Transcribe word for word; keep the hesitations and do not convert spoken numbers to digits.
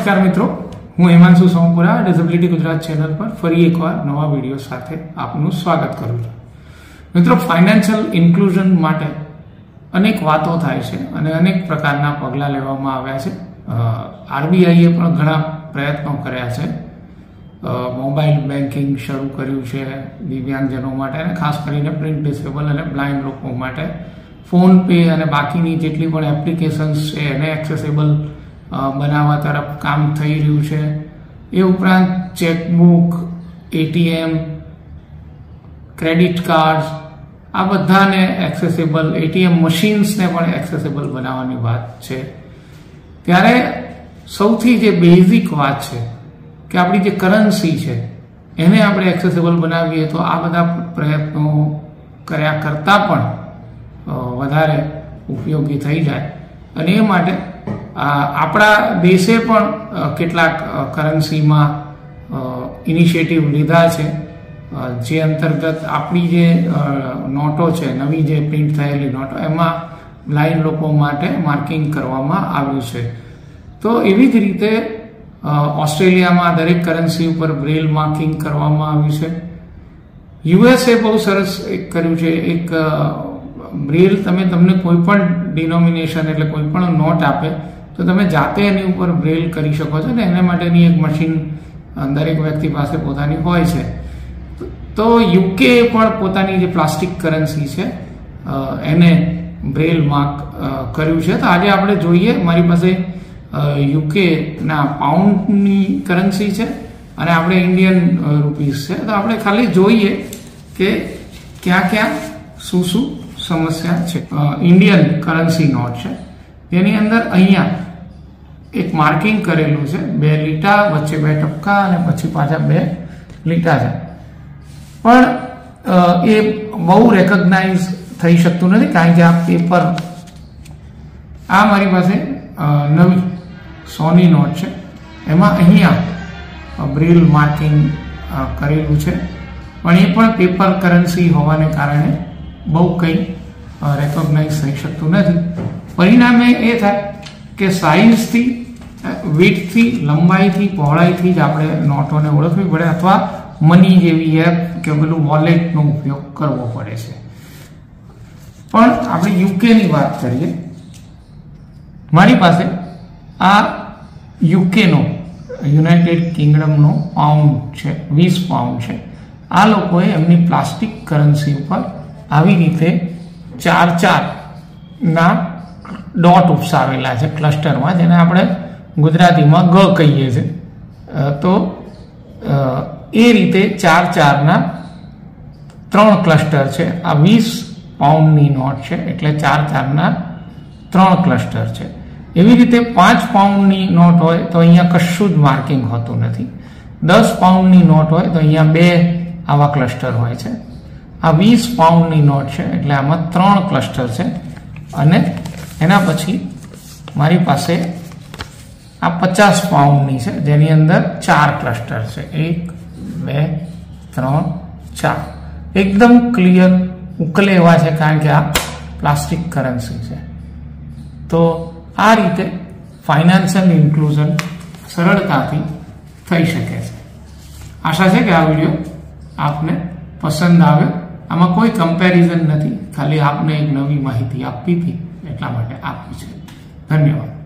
नमस्कार मित्रों, हूँ हिमांशु सोमपुरा डिसेबिलिटी गुजरात चैनल पर फरी एक और नवा वीडियो साथे आपनु स्वागत करूं छूं। मित्रों, फाइनेंशियल इन्क्लूजन माटे अनेक वातो थाय छे अने अनेक प्रकारना पगला लेवामां आव्या छे। आरबीआई ए पण घणा प्रयत्नो कर्या छे, मोबाइल बेंकिंग शरू कर्युं छे दिव्यांगजनो माटे अने खास करीने प्रिंट डिसेबल अने ब्लाइंड लोको माटे। फोन पे अने बाकीनी जेटली पण एप्लिकेशन्स छे एने एक्सेसिबल बनावा तरफ काम थई रह्युं छे। ए उपरांत चेकबुक, एटीएम, क्रेडिट कार्ड्स आ बधाने एक्सेसिबल, एटीएम मशीन्स ने पण एक्सेसिबल बनावવાની વાત છે। ત્યારે સૌથી જે બેઝિક વાત છે કે આપણી જે કરન્સી છે એને આપણે એક્સેસિબલ બનાવીએ તો આ બધા પ્રયત્નો કર્યા કરતા પણ વધારે ઉપયોગી થઈ જાય અને એ માટે आपड़ा देशे पण केटलाक करन्सी में इनिशिएटिव लीधा है, जे अंतर्गत आपणी जे नोटो है नवी जे प्रिंट थयेली नोटो एमां ब्लाइंड लोको माटे मार्किंग करवामां आव्युं छे। तो एवी ज रीते ऑस्ट्रेलिया में दरेक करन्सी पर ब्रेल मार्किंग करवामां आव्युं छे। यूएसए बहुत सरस कर्युं छे, एक ब्रेल तमे तमने कोईपण डिनोमिनेशन एटले कोईपण नोट आपे तो तमे जाते एनी उपर ब्रेल करी शको छो ने एना माटेनी एक मशीन दरेक व्यक्ति पासे पोतानी होय छे। तो यूके पण पोतानी जे प्लास्टिक करन्सी छे एने ब्रेल मार्क कर्युं छे। तो आजे आपणे जोईए, मारी पासे यूके ना पाउंडनी करन्सी छे अने आपणे इंडियन रूपीस छे। तो आपणे खाली जोईए के क्या क्या शुं शुं समस्या है। इंडियन करन्सी नोट है तेनी अंदर अहींया एक मार्किंग करेलू है, बे लीटा वच्चे बे टपका पछी पाछा बे लीटा है, पण ए बहु रेकग्नाइज थई शकतुं नथी कारण के आ पेपर आ मारी पासे नवी सोनी नोट है एमां अहींया ब्रेल मार्किंग करेलू है पण ए पण पेपर करन्सी होवाने कारणे बहु कई रेकॉग्नाइज थई शकतुं नथी। परिणामे ए थाय के साइज थी, वीट थी, लंबाई थी, पहोळाई थी ज आपणे नोटोने ओळखवी पड़े अथवा मनी जेवी एप के पेलुं वॉलेटनो उपयोग करवो पड़े छे। पण आपणे यूके नी वात करीए, मारी पासे आ यूके नो युनाइटेड किंगडम नो पाउंड छे, वीस पाउंड छे। आ लोकोए एमनी प्लास्टिक करन्सी पर आवी रीते चार चार ना डॉट उपसावेला है क्लस्टर में, जेने आपणे गुजराती में ग कहीए छे। तो ए रीते चार चार ना त्रण क्लस्टर है। आ वीस पाउंडनी नोट है एटले चार चार ना त्रण क्लस्टर है। एवी रीते पांच पाउंडनी नोट होय तो अहींया कशुं ज मार्किंग होतुं नथी, दस पाउंडनी नोट होय तो अहींया बे आवा क्लस्टर होय छे। आ वीस पाउंडनी नोट है एटले आमां त्रण क्लस्टर है अने एना पछी मारी पासे आ पचास पाउंडनी है जेनी अंदर चार क्लस्टर है, एक बे त्रण चार। एकदम क्लियर उकले एवा है कारण के आ प्लास्टिक करन्सी है। तो आ रीते फाइनांशियल इन्क्लूजन सरळताथी थई शके छे। आशा है कि आ विडियो आपने पसंद आवे। आमा कोई कम्पेरिजन नहीं, खाली आपने एक नवी माहिती आपी थी एटला माटे आपी छे। धन्यवाद।